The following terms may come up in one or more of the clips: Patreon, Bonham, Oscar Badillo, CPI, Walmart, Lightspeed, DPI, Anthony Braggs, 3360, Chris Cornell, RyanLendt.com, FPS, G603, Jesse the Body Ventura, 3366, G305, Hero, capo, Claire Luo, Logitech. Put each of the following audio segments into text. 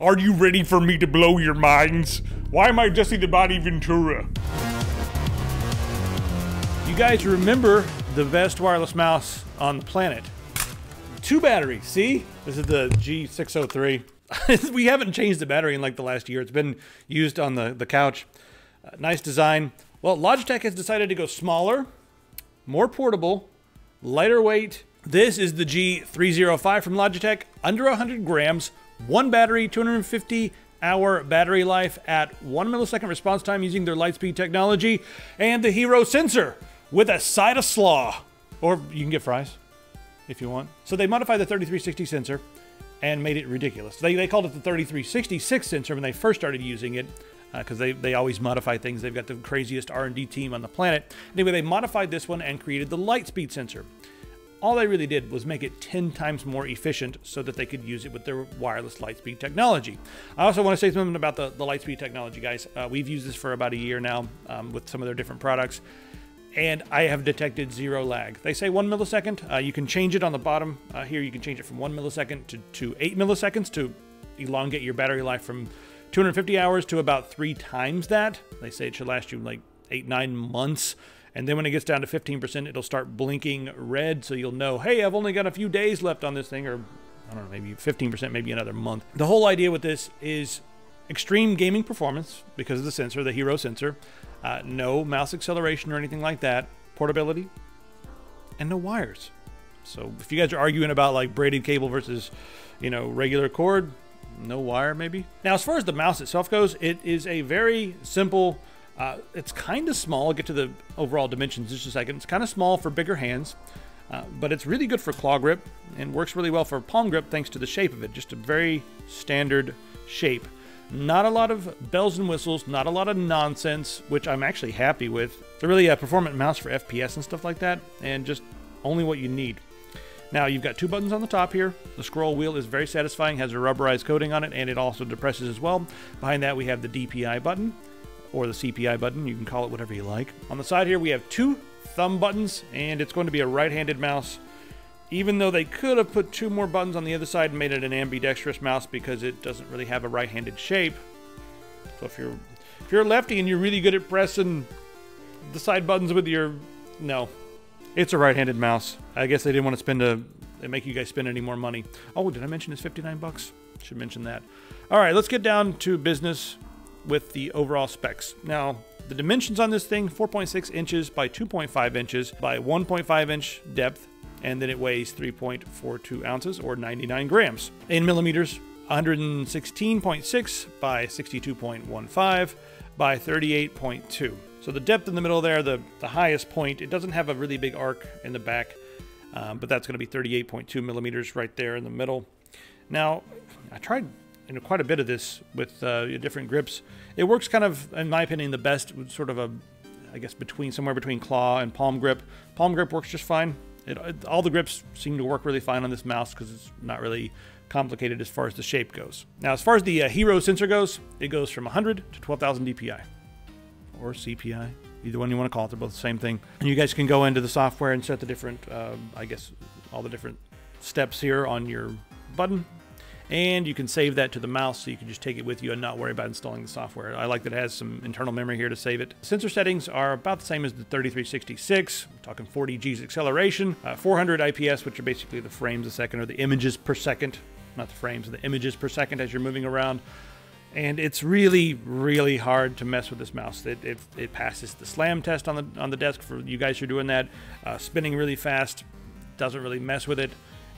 Are you ready for me to blow your minds? Why am I Jesse the Body Ventura? You guys remember the best wireless mouse on the planet. 2 batteries, see? This is the G603. We haven't changed the battery in like the last year. It's been used on the couch. Nice design. Well, Logitech has decided to go smaller, more portable, lighter weight. This is the G305 from Logitech, under 100 grams, 1 battery, 250-hour battery life at 1 millisecond response time using their Lightspeed technology, and the Hero sensor with a side of slaw. Or you can get fries if you want. So they modified the 3360 sensor and made it ridiculous. They called it the 3366 sensor when they first started using it, because they always modify things. They've got the craziest R&D team on the planet. Anyway, they modified this one and created the Lightspeed sensor. All they really did was make it 10 times more efficient so that they could use it with their wireless Lightspeed technology. I also want to say something about the Lightspeed technology, guys. We've used this for about a year now with some of their different products, and I have detected 0 lag. They say 1 millisecond. You can change it on the bottom here. You can change it from 1 millisecond to 8 milliseconds to elongate your battery life from 250 hours to about 3 times that. They say it should last you like 8-9 months. And then when it gets down to 15%, it'll start blinking red. So you'll know, hey, I've only got a few days left on this thing, or I don't know, maybe 15%, maybe another month. The whole idea with this is extreme gaming performance because of the sensor, the Hero sensor, no mouse acceleration or anything like that, portability, and no wires. So if you guys are arguing about like braided cable versus, you know, regular cord, no wire maybe. Now, as far as the mouse itself goes, it is a very simple, it's kind of small. I'll get to the overall dimensions in just a second. It's kind of small for bigger hands, but it's really good for claw grip and works really well for palm grip thanks to the shape of it. Just a very standard shape. Not a lot of bells and whistles, not a lot of nonsense, which I'm actually happy with. It's a really performant mouse for FPS and stuff like that, and just only what you need. Now, you've got 2 buttons on the top here. The scroll wheel is very satisfying, has a rubberized coating on it, and it also depresses as well. Behind that, we have the DPI button, or the CPI button. You can call it whatever you like. On the side here, we have 2 thumb buttons, and it's going to be a right-handed mouse, even though they could have put 2 more buttons on the other side and made it an ambidextrous mouse because it doesn't really have a right-handed shape. So if you're a lefty and you're really good at pressing the side buttons with your... No. It's a right-handed mouse. I guess they didn't want to make you guys spend any more money. Oh, did I mention it's 59 bucks? Should mention that. All right, let's get down to business with the overall specs. Now, the dimensions on this thing, 4.6 inches by 2.5 inches by 1.5 inch depth, and then it weighs 3.42 ounces or 99 grams. In millimeters, 116.6 by 62.15 by 38.2. So the depth in the middle there, the highest point, it doesn't have a really big arc in the back, but that's gonna be 38.2 millimeters right there in the middle. Now, I tried quite a bit of this with different grips. It works kind of, in my opinion, the best with sort of a, I guess, somewhere between claw and palm grip. Palm grip works just fine. All the grips seem to work really fine on this mouse because it's not really complicated as far as the shape goes. Now, as far as the Hero sensor goes, it goes from 100 to 12,000 DPI or CPI, either one you want to call it. They're both the same thing. And you guys can go into the software and set the different, I guess, all the different steps here on your button. And you can save that to the mouse so you can just take it with you and not worry about installing the software. I like that it has some internal memory here to save it. Sensor settings are about the same as the 3366. I'm talking 40 Gs acceleration, 400 IPS, which are basically the frames a second, or the images per second, not the frames, the images per second as you're moving around. And it's really, really hard to mess with this mouse. It passes the slam test on the desk for you guys who are doing that. Spinning really fast, doesn't really mess with it.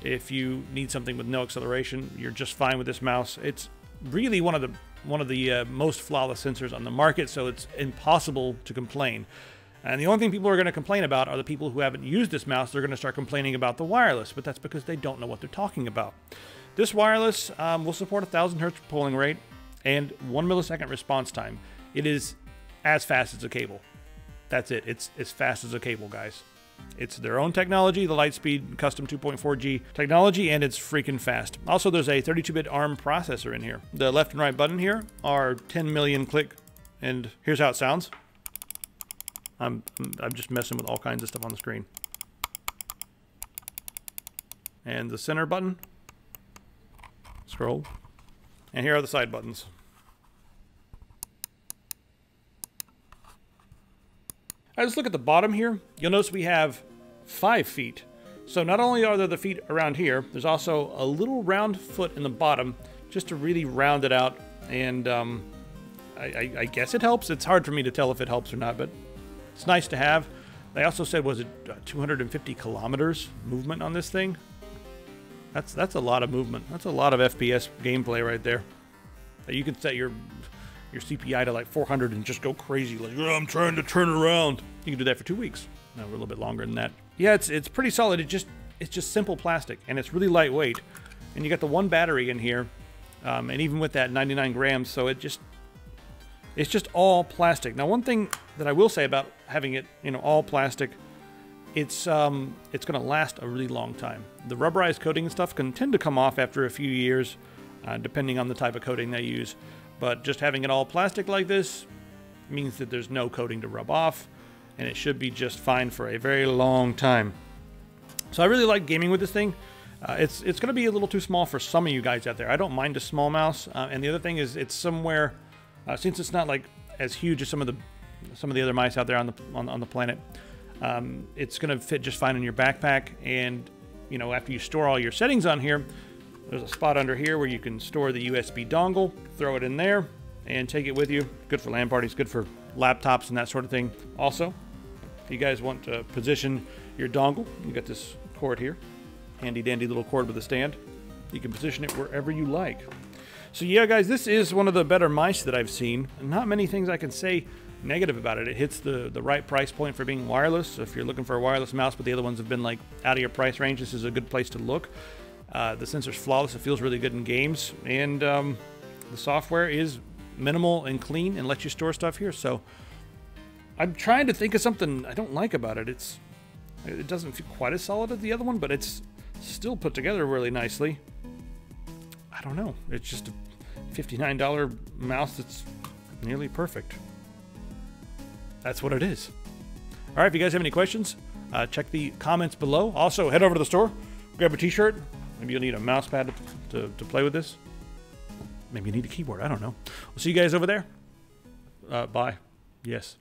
If you need something with no acceleration, you're just fine with this mouse. It's really one of the most flawless sensors on the market, so it's impossible to complain. And the only thing people are going to complain about are the people who haven't used this mouse. They're going to start complaining about the wireless, but that's because they don't know what they're talking about. This wireless will support 1,000 hertz polling rate and 1 millisecond response time. It is as fast as a cable. That's it. It's as fast as a cable, guys. It's their own technology, the Lightspeed custom 2.4G technology, and it's freaking fast. Also, there's a 32-bit ARM processor in here. The left and right button here are 10 million click, and here's how it sounds. I'm just messing with all kinds of stuff on the screen. And the center button, scroll, And here are the side buttons. I just look at the bottom here. You'll notice we have 5 feet. So not only are there the feet around here, there's also a little round foot in the bottom just to really round it out. And I guess it helps. It's hard for me to tell if it helps or not, but it's nice to have. They also said, was it 250 kilometers movement on this thing? That's a lot of movement. That's a lot of FPS gameplay right there. You can set your CPI to like 400 and just go crazy. Like, oh, I'm trying to turn around. You can do that for 2 weeks. No, we're a little bit longer than that. Yeah, it's pretty solid. It's just simple plastic, and it's really lightweight. And you got the one battery in here, and even with that, 99 grams. So it's just all plastic. Now, one thing that I will say about having it, you know, all plastic. It's going to last a really long time. The rubberized coating and stuff can tend to come off after a few years, depending on the type of coating they use. But just having it all plastic like this means that there's no coating to rub off, and it should be just fine for a very long time. So I really like gaming with this thing. It's going to be a little too small for some of you guys out there. I don't mind a small mouse. And the other thing is, it's somewhere, since it's not like as huge as some of the other mice out there on the planet. It's going to fit just fine in your backpack, and you know, after you store all your settings on here, there's a spot under here where you can store the USB dongle, throw it in there and take it with you. Good for LAN parties, good for laptops and that sort of thing. Also, if you guys want to position your dongle, you got this cord here, handy dandy little cord with a stand. You can position it wherever you like. So yeah, guys, this is one of the better mice that I've seen. Not many things I can say negative about it. It hits the right price point for being wireless. So if you're looking for a wireless mouse, but the other ones have been like out of your price range, this is a good place to look. The sensor's flawless. It feels really good in games, and the software is minimal and clean and lets you store stuff here. So I'm trying to think of something I don't like about it. It doesn't feel quite as solid as the other one, but it's still put together really nicely. I don't know. It's just a $59 mouse that's nearly perfect. That's what it is. All right, if you guys have any questions, check the comments below. Also, head over to the store, grab a t-shirt. Maybe you'll need a mouse pad to play with this. Maybe you need a keyboard. I don't know. We'll see you guys over there. Bye. Yes.